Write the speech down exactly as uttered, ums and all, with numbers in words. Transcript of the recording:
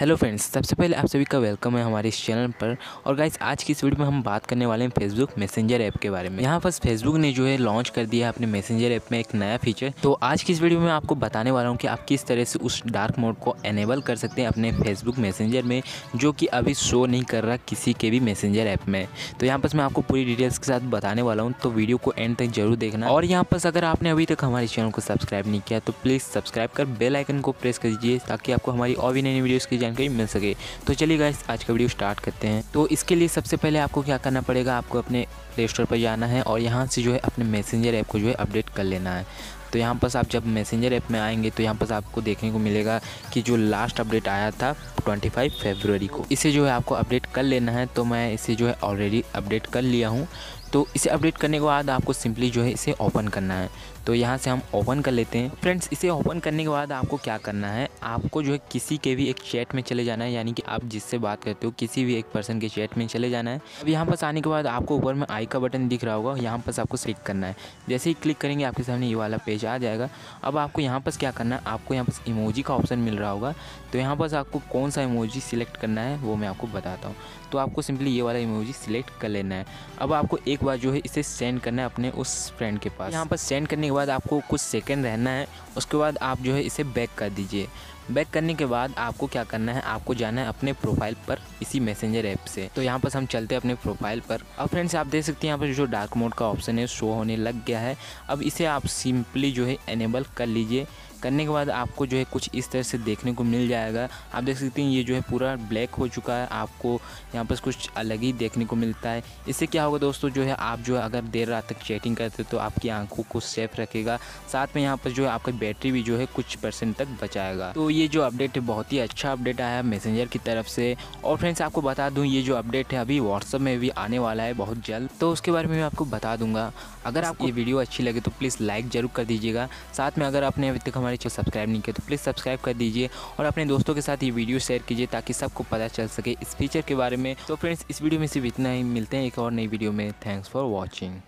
Hello friends, सबसे पहले आप सभी का वेलकम है हमारे इस चैनल पर। और गाइस आज की इस वीडियो में हम बात करने वाले हैं फेसबुक मैसेंजर ऐप के बारे में। यहाँ पर फेसबुक ने जो है लॉन्च कर दिया है अपने मैसेंजर ऐप में एक नया फीचर। तो आज की इस वीडियो में आपको बताने वाला हूँ कि आप किस तरह से उस डार्क मोड को एनेबल कर सकते हैं अपने फेसबुक मैसेंजर में, जो कि अभी शो नहीं कर रहा किसी के भी मैसेंजर ऐप में। तो यहाँ पर मैं आपको पूरी डिटेल्स के साथ बताने वाला हूँ, तो वीडियो को एंड तक जरूर देखना। और यहाँ पर अगर आपने अभी तक हमारे चैनल को सब्सक्राइब नहीं किया तो प्लीज़ सब्सक्राइब कर बेल आइकन को प्रेस कर दीजिए, ताकि आपको हमारी और भी नई नई वीडियोज़ की जानकारी मिल सके। तो चलिए गाइस आज का वीडियो स्टार्ट करते हैं। तो इसके लिए सबसे पहले आपको क्या करना पड़ेगा, आपको अपने प्ले स्टोर पर जाना है और यहाँ से जो है अपने मैसेंजर ऐप को जो है अपडेट कर लेना है। तो यहाँ पर आप जब मैसेंजर ऐप में आएंगे तो यहाँ पर आपको देखने को मिलेगा कि जो लास्ट अपडेट आया था पच्चीस फरवरी को, इसे जो है आपको अपडेट कर लेना है। तो मैं इसे जो है ऑलरेडी अपडेट कर लिया हूँ। तो इसे अपडेट करने के बाद आपको सिंपली जो है इसे ओपन करना है। तो यहाँ से हम ओपन कर लेते हैं। फ्रेंड्स, इसे ओपन करने के बाद आपको क्या करना है, आपको जो है किसी के भी एक चैट में चले जाना है, यानी कि आप जिससे बात करते हो किसी भी एक पर्सन के चैट में चले जाना है। अब यहाँ पर आने के बाद आपको ऊपर में आई का बटन दिख रहा होगा, यहाँ पर आपको क्लिक करना है। जैसे ही क्लिक करेंगे आपके सामने ये वाला पेज आ जाएगा। अब आपको यहाँ पर क्या करना है, आपको यहाँ पर इमोजी का ऑप्शन मिल रहा होगा। तो यहाँ पर आपको कौन सा इमोजी सिलेक्ट करना है वो मैं आपको बताता हूँ। तो आपको सिंपली ये वाला इमोजी सिलेक्ट कर लेना है। अब आपको एक बार जो है इसे सेंड करना है अपने उस फ्रेंड के पास। यहाँ पर सेंड करने के बाद आपको कुछ सेकंड रहना है, उसके बाद आप जो है इसे बैक कर दीजिए। बैक करने के बाद आपको क्या करना है, आपको जाना है अपने प्रोफाइल पर इसी मैसेंजर ऐप से। तो यहाँ पर हम चलते हैं अपने प्रोफाइल पर। अब फ्रेंड्स आप देख सकते हैं यहाँ पर जो डार्क मोड का ऑप्शन है शो होने लग गया है। अब इसे आप सिंपली जो है एनेबल कर लीजिए। करने के बाद आपको जो है कुछ इस तरह से देखने को मिल जाएगा। आप देख सकते हैं ये जो है पूरा ब्लैक हो चुका है, आपको यहाँ पर कुछ अलग ही देखने को मिलता है। इससे क्या होगा दोस्तों, जो है आप जो है अगर देर रात तक चैटिंग करते हो तो आपकी आंखों को सेफ रखेगा, साथ में यहाँ पर जो है आपकी बैटरी भी जो है कुछ परसेंट तक बचाएगा। तो ये जो अपडेट है बहुत ही अच्छा अपडेट आया है मैसेंजर की तरफ से। और फ्रेंड्स आपको बता दूँ ये जो अपडेट है अभी व्हाट्सअप में भी आने वाला है बहुत जल्द, तो उसके बारे में मैं आपको बता दूँगा। अगर आपको ये वीडियो अच्छी लगे तो प्लीज़ लाइक ज़रूर कर दीजिएगा। साथ में अगर आपने अभी तक हमारे चैनल सब्सक्राइब नहीं किया तो प्लीज़ सब्सक्राइब कर दीजिए और अपने दोस्तों के साथ ये वीडियो शेयर कीजिए, ताकि सबको पता चल सके इस फीचर के बारे में। तो फ्रेंड्स इस वीडियो में सिर्फ इतना ही, मिलते हैं एक और नई वीडियो में। Thanks for watching.